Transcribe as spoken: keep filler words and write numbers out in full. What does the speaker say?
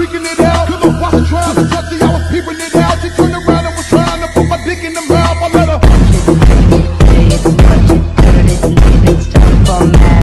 We can live out.